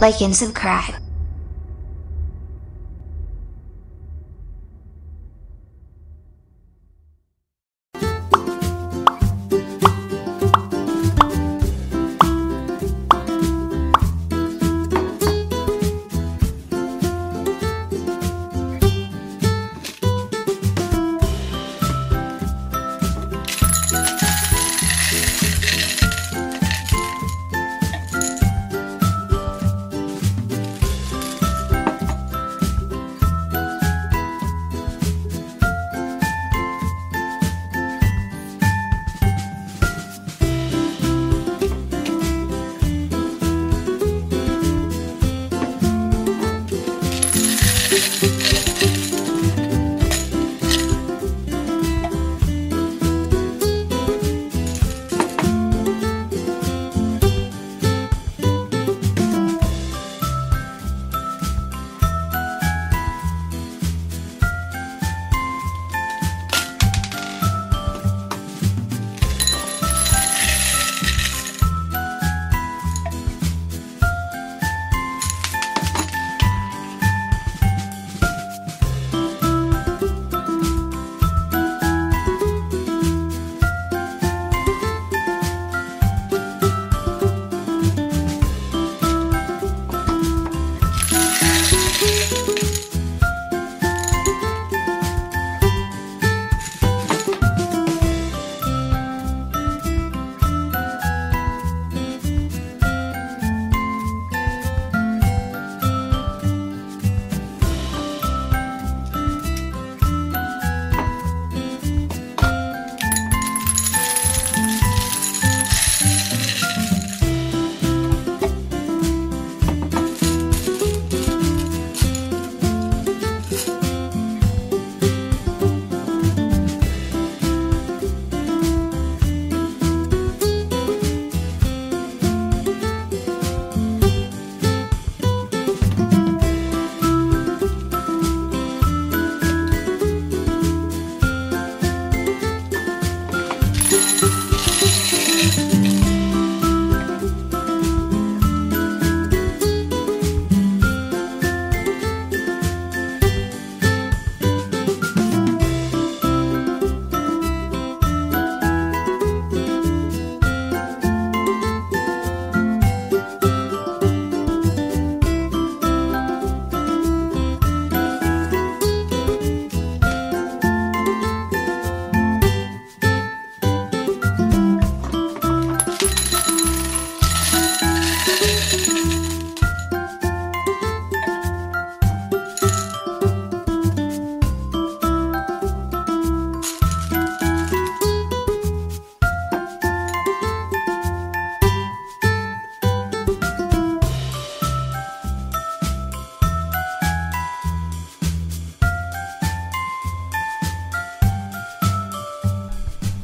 like and subscribe.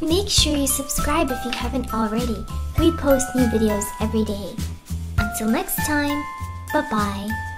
Make sure you subscribe if you haven't already. We post new videos every day. Until next time, bye-bye.